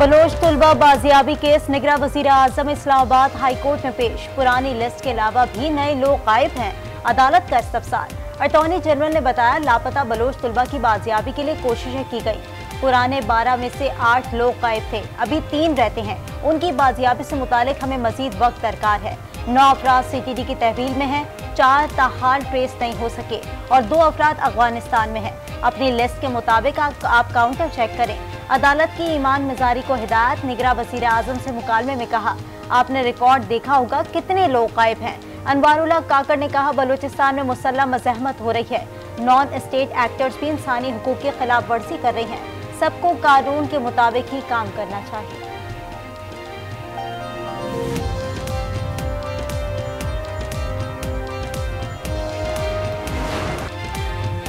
Bloch तलबा बाजियाबी case निगरां वज़ीर आज़म Islamabad high court में पेश। पुरानी लिस्ट के अलावा भी नए लोग गायब हैं, अदालत का इस्तफसार। अटॉर्नी जनरल ने बताया, लापता बलोच तलबा की बाजियाबी के लिए कोशिशें की गई। पुराने 12 में से 8 लोग गायब थे, अभी 3 रहते हैं। उनकी बाजियाबी से मुतालिक हमें मजीद वक्त दरकार है। 9 अफराद सीटीडी की तहवील में हैं, 4 ताहाल ट्रेस नहीं हो सके और 2 अफराद अफगानिस्तान में हैं। अपनी लिस्ट के मुताबिक आप काउंटर चेक करें। अदालत की ईमान मजारी को हिदायत। निगरां वज़ीर आज़म से मुकालमे में कहा, आपने रिकॉर्ड देखा होगा कितने लोग गायब हैं। अनवारुल्लाह काकड़ ने कहा, बलूचिस्तान में मुसल्लह मज़ाहमत हो रही है। नॉन स्टेट एक्टर्स भी इंसानी हुकूक की खिलाफ वर्जी कर रही हैं। सबको कानून के मुताबिक ही काम करना चाहिए।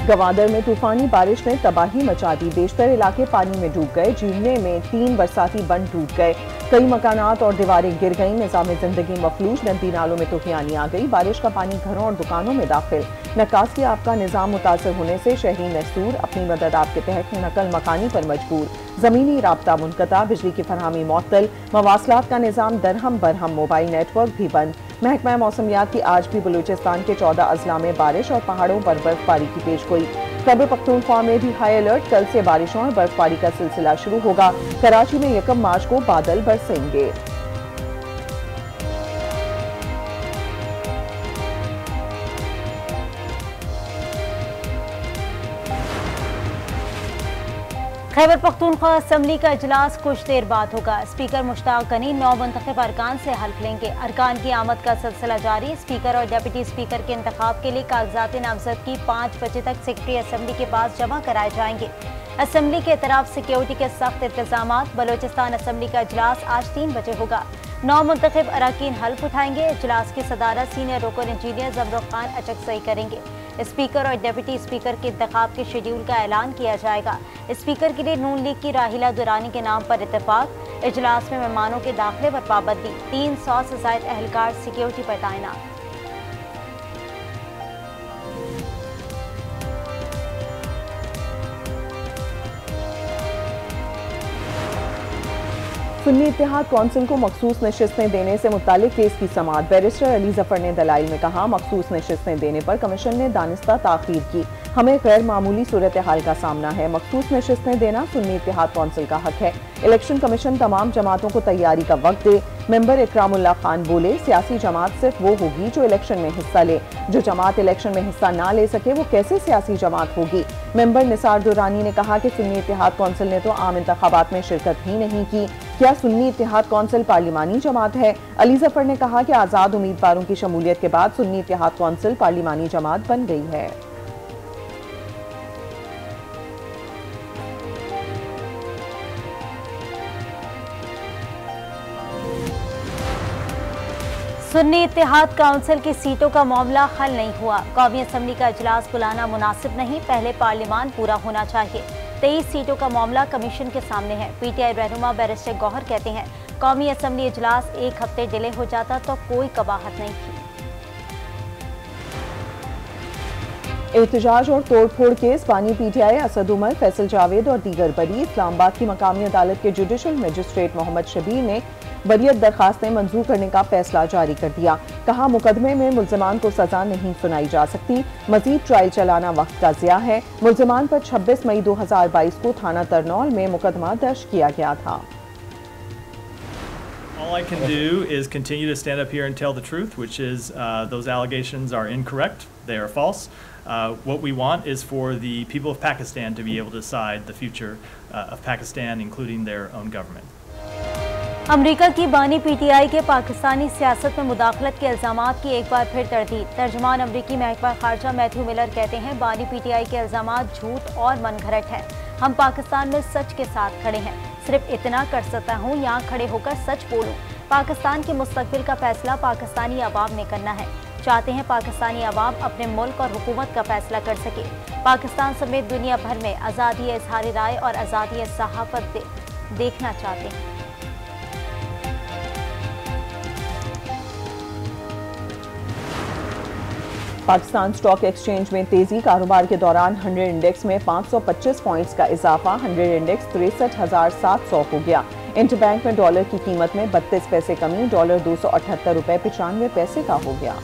गवादर में तूफानी बारिश ने तबाही मचा दी, बेशतर इलाके पानी में डूब गए। जीवने में 3 बरसाती बंद टूट गए, कई मकानात और दीवारें गिर गईं। निजाम जिंदगी मफलूज, नदी नालों में तूफानी आ गई। बारिश का पानी घरों और दुकानों में दाखिल। नक्काशी आपका निजाम मुतासर होने से शहरी महसूर अपनी मदद आप के तहत नकल मकानी पर मजबूर। जमीनी रबता मुनक़ता, बिजली की फरहमी मअतल, मवासलात का निज़ाम दरहम बरहम, मोबाइल नेटवर्क भी बंद। महकमा मौसमियात की आज भी बलूचिस्तान के 14 अजला में बारिश और पहाड़ों पर बर्फबारी की पेशगोई। खैबर पख्तूनख्वा में भी हाई अलर्ट, कल से बारिशों और बर्फबारी का सिलसिला शुरू होगा। कराची में 1 मार्च को बादल बरसेंगे। खैबर पख्तूनख्वा असम्बली का इजलास कुछ देर बाद होगा। स्पीकर मुश्ताक गनी 9 मुंतखब अरकान से हल्फ लेंगे। अरकान की आमद का सिलसिला जारी। स्पीकर और डिप्टी स्पीकर के इंतखाब के लिए कागजात नामजदगी 5 बजे तक सेक्रेटरी असम्बली के पास जमा कराए जाएंगे। असम्बली के तरफ सिक्योरिटी के सख्त इंतजाम। बलोचिस्तान असम्बली का इजलास आज 3 बजे होगा। 9 मुंतखब अरकान हल्फ उठाएंगे। इजलास की सदारत सीनियर रुकन इंजीनियर जबरुख खान अचकसई करेंगे। स्पीकर और डिप्टी स्पीकर के इंतखाब के शेड्यूल का ऐलान किया जाएगा। स्पीकर के लिए नून लीग की राहिला दुरानी के नाम पर इत्तेफाक। इजलास में मेहमानों के दाखिले पर पाबंदी। 300 से ज्यादा एहलकार सिक्योरिटी पर तैनात। सुन्नी इत्तेहाद कौंसिल को मखसूस नशिस्तें देने से मुतालिक केस की समाअत। बैरिस्टर अली जफर ने दलाइल में कहा, मखसूस नशिस्तें देने पर कमीशन ने दानिस्ता ताखीर की। हमें गैर मामूली सूरत हाल का सामना है। मखसूस नशिस्तें देना सुन्नी इत्तेहाद कौंसिल का हक है। इलेक्शन कमीशन तमाम जमातों को तैयारी का वक्त दे। मेंबर इकरामुल्लाह खान बोले, सियासी जमात सिर्फ वो होगी जो इलेक्शन में हिस्सा ले। जो जमात इलेक्शन में हिस्सा ना ले सके वो कैसे सियासी जमात होगी। मेंबर निसार दुरानी ने कहा कि सुन्नी इत्तेहाद कौंसिल ने तो आम इंतखाबात में शिरकत ही नहीं की, क्या सुन्नी इत्तेहाद कौंसिल पार्लिमानी जमात है। अली जफर ने कहा कि आज़ाद उम्मीदवारों की शमूलियत के बाद सुन्नी इत्तेहाद कौंसिल पार्लिमानी जमात बन गई है। सुन्नी इत्तेहाद काउंसिल की सीटों का मामला हल नहीं हुआ। कौमी असम्बली का इजलास बुलाना मुनासिब नहीं, पहले पार्लिमान पूरा होना चाहिए। 23 सीटों का मामला कमीशन के सामने है। पीटीआई रहनुमा बैरिस्टर गौहर कहते हैं, कौमी असम्बली इजलास 1 हफ्ते डिले हो जाता तो कोई कबाहत नहीं थी। एहतजाज और तोड़फोड़ केस बानी पीटीआई असद उमर, फैसल जावेद और दीगर बरी। इस्लामाबाद की मकामी अदालत के जुडिशल मजिस्ट्रेट मोहम्मद शबीर ने बरियत दरखास्तें मंजूर करने का फैसला जारी कर दिया। कहा, मुकदमे में मुल्जमान को सजा नहीं सुनाई जा सकती, मजीद ट्रायल चलाना वक्त का ज़िया है। मुल्जमान पर 26 मई 2022 को थाना तरनौल में मुकदमा दर्ज किया गया था। All I can do is continue to stand up here and tell the truth, which is those allegations are incorrect. They are false. What we want is for the people of Pakistan to be able to decide the future of Pakistan, including their own government. अमरीका की बानी PTI के पाकिस्तानी सियासत में मुदाखलत के इल्ज़ाम की एक बार फिर तरदीद। तर्जमान अमरीकी महकमा खारजा मैथ्यू मिलर कहते हैं, बानी पीटीआई के इल्ज़ाम झूठ और मनगढ़ंत हैं। हम पाकिस्तान में सच के साथ खड़े हैं। सिर्फ इतना कर सकता हूँ, यहाँ खड़े होकर सच बोलूँ। पाकिस्तान के मुस्तकबिल का फैसला पाकिस्तानी आवाम ने करना है। चाहते हैं पाकिस्तानी आवाम अपने मुल्क और हुकूमत का फैसला कर सके। पाकिस्तान समेत दुनिया भर में आज़ादी इजहार राय और आज़ादी सहाफ़त देखना चाहते हैं। पाकिस्तान स्टॉक एक्सचेंज में तेजी, कारोबार के दौरान 100 इंडेक्स में 525 पॉइंट्स का इजाफा। 100 इंडेक्स 63,700 हो गया। इंटरबैंक में डॉलर की कीमत में 32 पैसे कमी, डॉलर 278.95 रुपये का हो गया।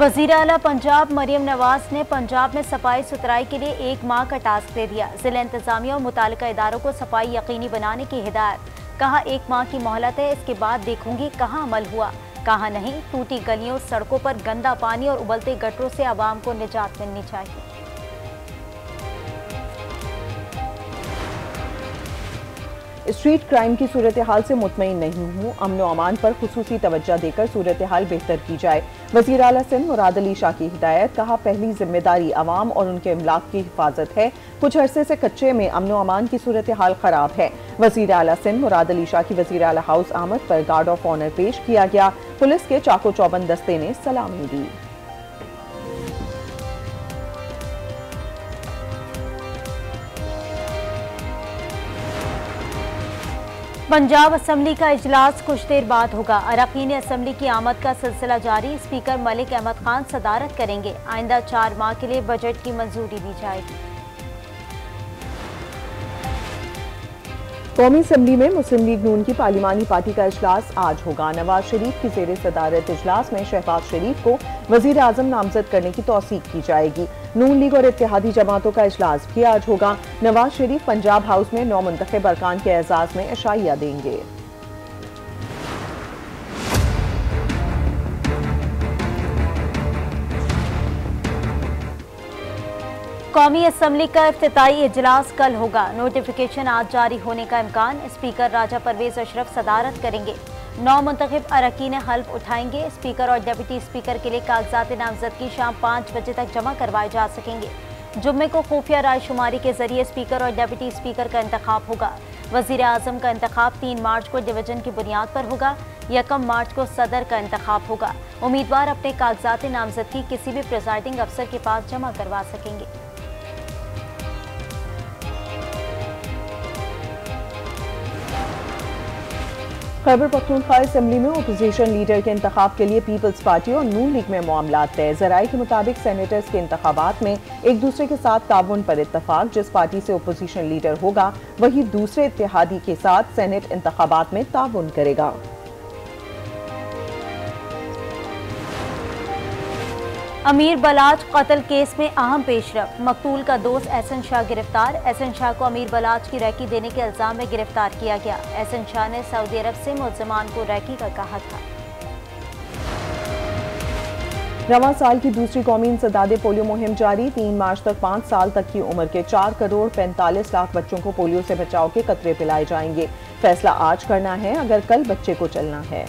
वज़ीर आला पंजाब मरियम नवाज ने पंजाब में सफाई सुथराई के लिए 1 माह का टास्क दे दिया। जिला इंतजामिया और मुतालिका इदारों को सफाई यकीनी बनाने की हिदायत। कहा 1 माह की मोहलत है, इसके बाद देखूंगी कहां अमल हुआ, कहां नहीं। टूटी गलियों, सड़कों पर गंदा पानी और उबलते गटरों से आवाम को निजात मिलनी चाहिए। स्ट्रीट क्राइम की सूरत हाल से मुतमईन नहीं हूं, अमन व अमान पर खुसूसी तवज्जो देकर सूरत हाल बेहतर की जाए। वज़ीर आला सिंध मुराद अली शाह की हिदायत। कहा पहली जिम्मेदारी आवाम और उनके अमलाक की हिफाजत है। कुछ अरसे से कच्चे में अमन व अमान की सूरत हाल खराब है। वज़ीर आला सिंध मुराद अली शाह की वज़ीर आला हाउस आमद पर गार्ड ऑफ ऑनर पेश किया गया। पुलिस के चाको चौबंद दस्ते ने सलामी दी। पंजाब असम्बली का इजलास कुछ देर बाद होगा। अरकान असम्बली की आमद का सिलसिला जारी। स्पीकर मलिक अहमद खान सदारत करेंगे। आइंदा 4 माह के लिए बजट की मंजूरी दी जाएगी। कौमी असम्बली में मुस्लिम लीग नून की पार्लिमानी पार्टी का इजलास आज होगा। नवाज शरीफ की जेर सदारत इजलास में शहबाज शरीफ को वजीर आजम नामजद करने की तौसीक की जाएगी। नून लीग और इत्तेहादी जमातों का इजलास भी आज होगा। नवाज शरीफ पंजाब हाउस में 9 मुंतखब अरकान के एजाज में इशाइया देंगे। कौमी असम्बली का इफ्तिताई इजलास कल होगा। नोटिफिकेशन आज जारी होने का इम्कान। स्पीकर राजा परवेज अशरफ सदारत करेंगे। 9 मुंतखब अरकान हल्फ उठाएंगे। स्पीकर और डिप्टी स्पीकर के लिए कागजात नामजदगी शाम 5 बजे तक जमा करवाए जा सकेंगे। जुम्मे को खुफिया रायशुमारी के जरिए स्पीकर और डिप्टी स्पीकर का इंतखाब होगा। वजीर आजम का इंतखाब 3 मार्च को डिवीजन की बुनियाद पर होगा। 1 मार्च को सदर का इंतखाब होगा। उम्मीदवार अपने कागजात नामजदगी किसी भी प्रिजाइडिंग अफसर के पास जमा करवा सकेंगे। खैबर पख्तूनख्वा असेंबली में ओपोजिशन लीडर के इंतखाब के लिए पीपल्स पार्टी और नून लीग में मामला तय। जराये के मुताबिक सेनेटर्स के इंतखाबात में एक दूसरे के साथ ताउन पर इतफाक। जिस पार्टी से ओपोजिशन लीडर होगा वही दूसरे इत्तेहादी के साथ सेनेट इंतखाबात में ताउन करेगा। अमीर बलाज कत्ल केस में अहम पेशरफ। मकतूल का दोस्त एहसन शाह गिरफ्तार। एहसन शाह को अमीर बलाज की रैकी देने के इल्ज़ाम में गिरफ्तार किया गया। एहसन शाह ने सऊदी अरब से मुल्ज़मान को रैकी का कहा था। रवां साल की दूसरी कौमी इंसदादे पोलियो मुहिम जारी। 3 मार्च तक 5 साल तक की उम्र के 4 करोड़ 45 लाख बच्चों को पोलियो से बचाव के कतरे पिलाए जाएंगे। फैसला आज करना है, अगर कल बच्चे को चलना है।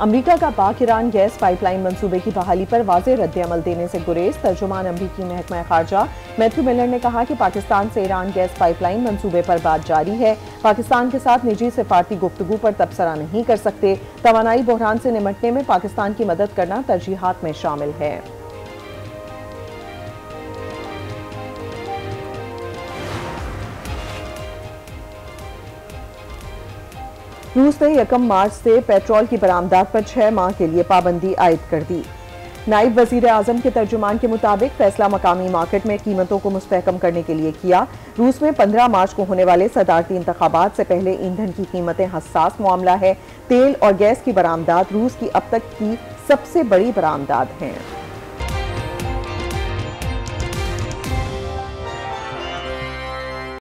अमरीका का पाक ईरान गैस पाइपलाइन मंसूबे की बहाली पर वाज़े रद्द-ए-अमल देने से गुरेज। तर्जुमान अमरीकी महकमा खारजा मैथ्यू मिलर ने कहा कि पाकिस्तान से ईरान गैस पाइपलाइन मंसूबे पर बात जारी है। पाकिस्तान के साथ निजी सिफारती गुफ्तगू पर तबसरा नहीं कर सकते। तवानाई बहरान से निमटने में पाकिस्तान की मदद करना तरजीहात में शामिल है। रूस ने 1 मार्च से पेट्रोल की बरामदात पर 6 माह के लिए पाबंदी आयद कर दी। नायब वजीर आजम के तर्जुमान के मुताबिक फैसला मकामी मार्केट में कीमतों को मुस्तहकम करने के लिए किया। रूस में 15 मार्च को होने वाले सदारती इंतखाबात से पहले ईंधन की कीमतें हसास मामला है। तेल और गैस की बरामदात रूस की अब तक की सबसे बड़ी बरामदात है।